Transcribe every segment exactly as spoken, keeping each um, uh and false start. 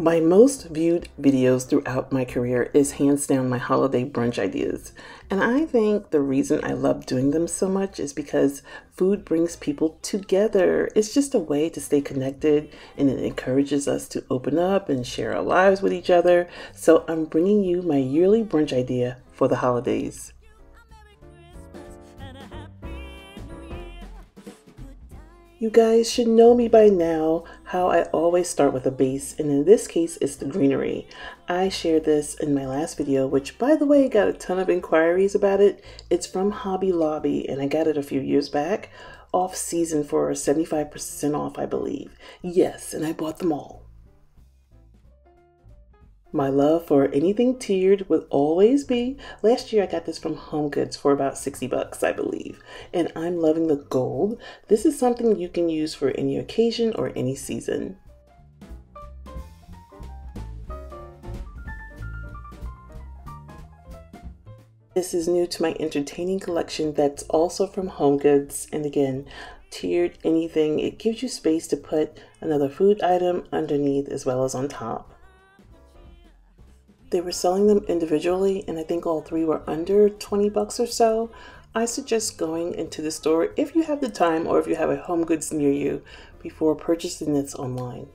My most viewed videos throughout my career is hands down my holiday brunch ideas. And I think the reason I love doing them so much is because food brings people together. It's just a way to stay connected and it encourages us to open up and share our lives with each other. So I'm bringing you my yearly brunch idea for the holidays. You guys should know me by now how I always start with a base, and in this case it's the greenery. I shared this in my last video, which by the way got a ton of inquiries about it. It's from Hobby Lobby and I got it a few years back, off season for seventy-five percent off I believe. Yes, and I bought them all. My love for anything tiered will always be. Last year I got this from HomeGoods for about sixty bucks, I believe, and I'm loving the gold. This is something you can use for any occasion or any season. This is new to my entertaining collection that's also from HomeGoods, and again, tiered anything. It gives you space to put another food item underneath as well as on top. They were selling them individually and I think all three were under twenty bucks or so. I suggest going into the store if you have the time or if you have a HomeGoods near you before purchasing this online.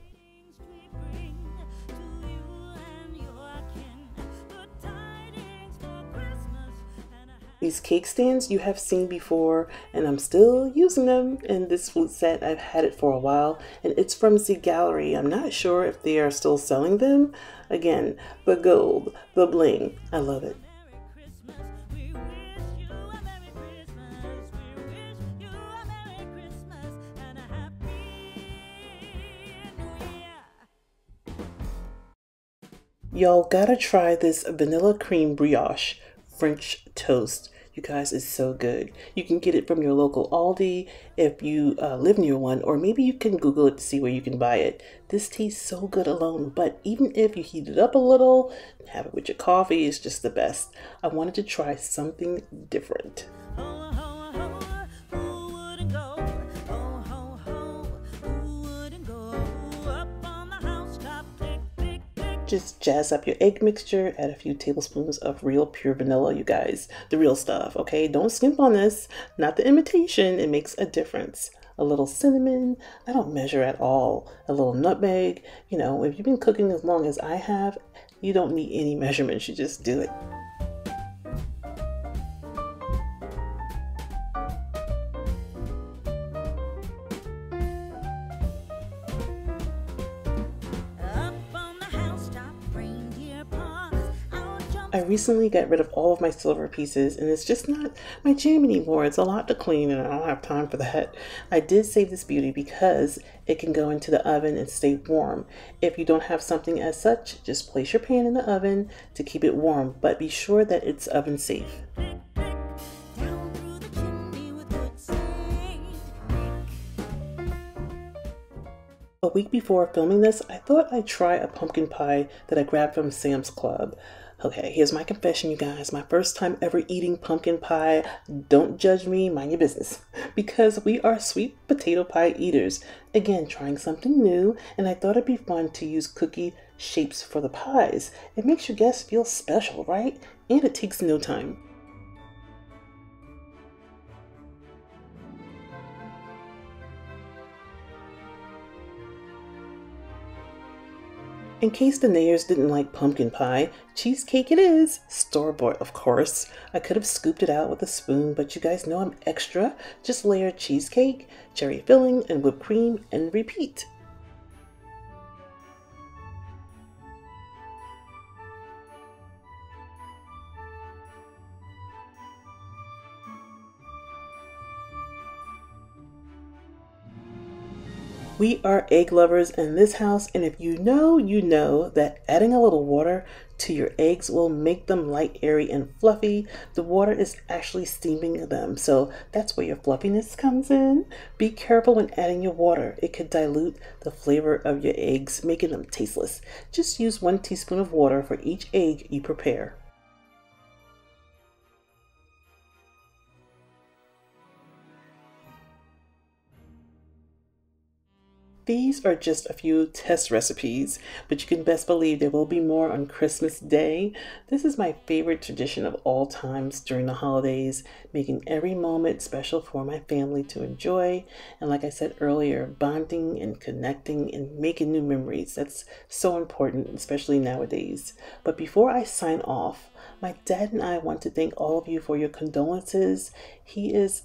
These cake stands you have seen before and I'm still using them, and this food set I've had it for a while and it's from Z Gallery. I'm not sure if they are still selling them. Again, the gold, the bling, I love it. Y'all gotta try this vanilla cream brioche French toast. You guys, it's so good. You can get it from your local Aldi if you uh, live near one, or maybe you can Google it to see where you can buy it. This tastes so good alone, but even if you heat it up a little, have it with your coffee, it's just the best. I wanted to try something different. Just jazz up your egg mixture, add a few tablespoons of real pure vanilla, you guys. The real stuff, okay? Don't skimp on this, not the imitation, it makes a difference. A little cinnamon, I don't measure at all. A little nutmeg, you know, if you've been cooking as long as I have, you don't need any measurements, you just do it. I recently got rid of all of my silver pieces and it's just not my jam anymore. It's a lot to clean and I don't have time for that. I did save this beauty because it can go into the oven and stay warm. If you don't have something as such, just place your pan in the oven to keep it warm, but be sure that it's oven safe. A week before filming this, I thought I'd try a pumpkin pie that I grabbed from Sam's Club. Okay, here's my confession, you guys. My first time ever eating pumpkin pie. Don't judge me, mind your business. Because we are sweet potato pie eaters. Again, trying something new, and I thought it'd be fun to use cookie shapes for the pies. It makes your guests feel special, right? And it takes no time. In case the Nayers didn't like pumpkin pie, cheesecake it is, store-bought of course. I could have scooped it out with a spoon, but you guys know I'm extra. Just layer cheesecake, cherry filling, and whipped cream, and repeat. We are egg lovers in this house, and if you know, you know that adding a little water to your eggs will make them light, airy, and fluffy. The water is actually steaming them, so that's where your fluffiness comes in. Be careful when adding your water. It could dilute the flavor of your eggs, making them tasteless. Just use one teaspoon of water for each egg you prepare. These are just a few test recipes, but you can best believe there will be more on Christmas Day. This is my favorite tradition of all times during the holidays, making every moment special for my family to enjoy. And like I said earlier, bonding and connecting and making new memories. That's so important, especially nowadays. But before I sign off, my dad and I want to thank all of you for your condolences. He is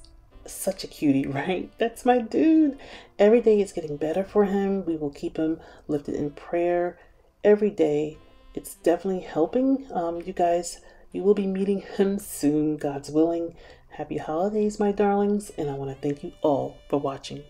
such a cutie, right? That's my dude. Every day is getting better for him. We will keep him lifted in prayer every day. It's definitely helping. Um, you guys, you will be meeting him soon, God's willing. Happy holidays, my darlings, and I want to thank you all for watching.